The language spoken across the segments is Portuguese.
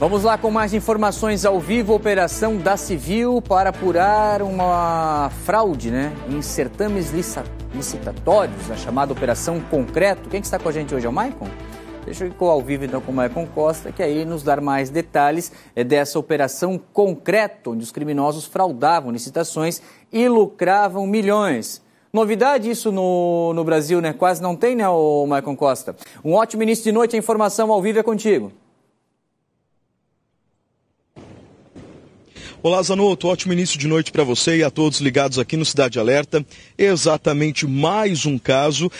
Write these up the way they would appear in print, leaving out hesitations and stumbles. Vamos lá com mais informações ao vivo. Operação da Civil para apurar uma fraude, em certames licitatórios, a chamada Operação Concreto. Quem que está com a gente hoje é o Maicon? Deixa eu ir ao vivo então com o Maicon Costa, que aí nos dar mais detalhes dessa Operação Concreto, onde os criminosos fraudavam licitações e lucravam milhões. Novidade isso no Brasil, Quase não tem, o Maicon Costa? Um ótimo início de noite, a informação ao vivo é contigo. Olá, Zanotto, ótimo início de noite para você e a todos ligados aqui no Cidade Alerta. Exatamente mais um caso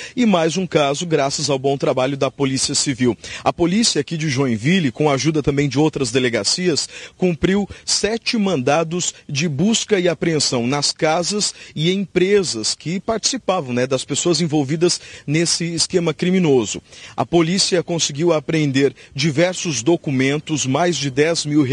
graças ao bom trabalho da Polícia Civil. A polícia aqui de Joinville, com a ajuda também de outras delegacias, cumpriu 7 mandados de busca e apreensão nas casas e empresas que participavam das pessoas envolvidas nesse esquema criminoso. A polícia conseguiu apreender diversos documentos, mais de R$10 mil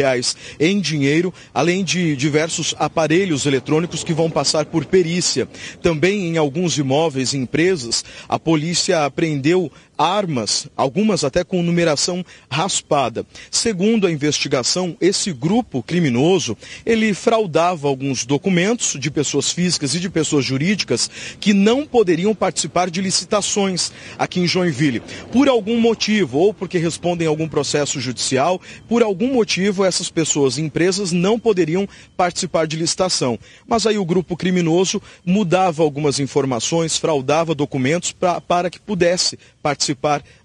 em dinheiro, além de diversos aparelhos eletrônicos que vão passar por perícia. Também em alguns imóveis e empresas, a polícia apreendeu armas, algumas até com numeração raspada. Segundo a investigação, esse grupo criminoso, ele fraudava alguns documentos de pessoas físicas e de pessoas jurídicas que não poderiam participar de licitações aqui em Joinville. Por algum motivo, ou porque respondem a algum processo judicial, por algum motivo essas pessoas e empresas não poderiam participar de licitação. Mas aí o grupo criminoso mudava algumas informações, fraudava documentos para que pudesse participar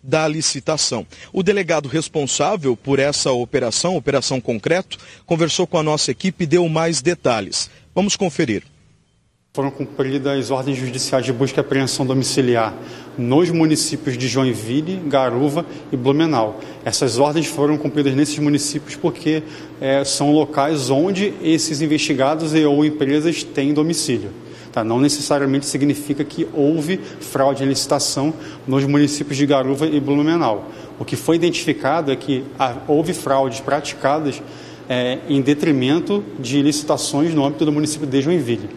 da licitação. O delegado responsável por essa operação, Operação Concreto, conversou com a nossa equipe e deu mais detalhes. Vamos conferir. Foram cumpridas ordens judiciais de busca e apreensão domiciliar nos municípios de Joinville, Garuva e Blumenau. Essas ordens foram cumpridas nesses municípios porque são locais onde esses investigados ou empresas têm domicílio. Não necessariamente significa que houve fraude em licitação nos municípios de Garuva e Blumenau. O que foi identificado é que houve fraudes praticadas em detrimento de licitações no âmbito do município de Joinville.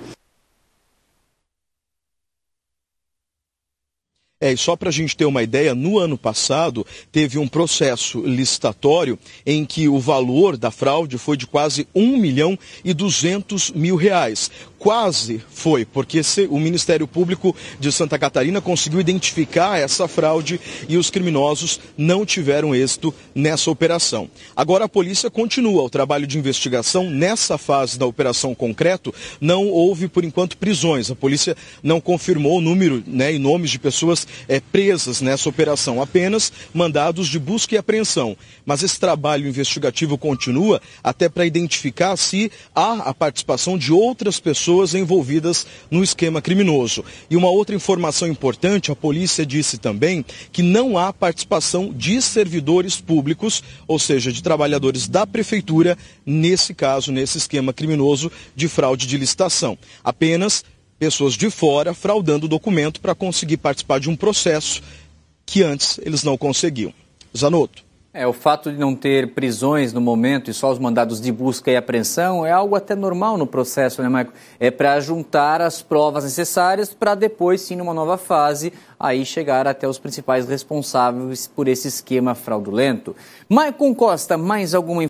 E só para a gente ter uma ideia, no ano passado teve um processo licitatório em que o valor da fraude foi de quase R$1.200.000. Quase foi, porque o Ministério Público de Santa Catarina conseguiu identificar essa fraude e os criminosos não tiveram êxito nessa operação. Agora a polícia continua o trabalho de investigação nessa fase da Operação Concreto. Não houve, por enquanto, prisões. A polícia não confirmou o número e nomes de pessoas presas nessa operação, apenas mandados de busca e apreensão. Mas esse trabalho investigativo continua até para identificar se há a participação de outras pessoas envolvidas no esquema criminoso. E uma outra informação importante, a polícia disse também que não há participação de servidores públicos, ou seja, de trabalhadores da prefeitura, nesse caso, nesse esquema criminoso de fraude de licitação. Apenas pessoas de fora fraudando o documento para conseguir participar de um processo que antes eles não conseguiam. Zanotto. O fato de não ter prisões no momento e só os mandados de busca e apreensão é algo até normal no processo, Maicon? É para juntar as provas necessárias para depois, sim, numa nova fase, aí chegar até os principais responsáveis por esse esquema fraudulento. Maicon Costa, mais alguma informação?